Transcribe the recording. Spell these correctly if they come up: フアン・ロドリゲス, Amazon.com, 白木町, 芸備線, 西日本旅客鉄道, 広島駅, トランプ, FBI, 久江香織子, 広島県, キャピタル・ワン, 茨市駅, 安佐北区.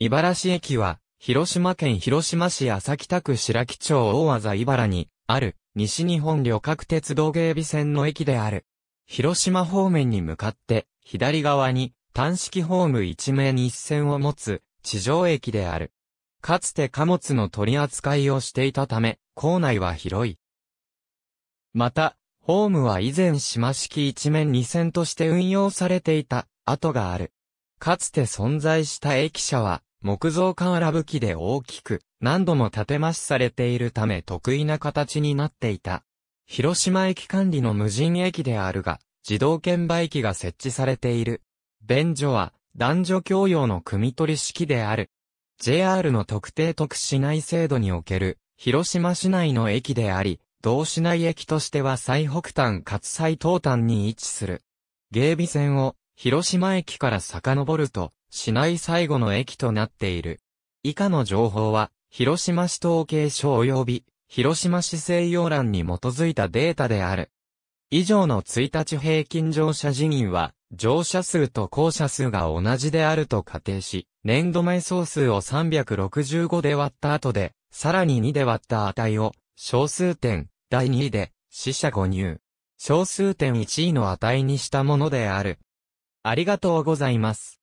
茨市駅は、広島県広島市安佐北区白木町大字茨にある西日本旅客鉄道芸備線の駅である。広島方面に向かって左側に単式ホーム一面一線を持つ地上駅である。かつて貨物の取り扱いをしていたため、構内は広い。また、ホームは以前島式一面二線として運用されていた跡がある。かつて存在した駅舎は、木造瓦ぶきで大きく何度も建て増しされているため特異な形になっていた。広島駅管理の無人駅であるが、自動券売機が設置されている。便所は男女共用の汲み取り式である。JR の特定特市内制度における広島市内の駅であり、同市内駅としては最北端かつ最東端に位置する。芸備線を広島駅から遡ると、市内最後の駅となっている。以下の情報は、広島市統計所及び、広島市政要欄に基づいたデータである。以上の1日平均乗車人員は、乗車数と降車数が同じであると仮定し、年度前総数を365で割った後で、さらに2で割った値を、小数点第2位で、四捨五入。小数点1位の値にしたものである。ありがとうございます。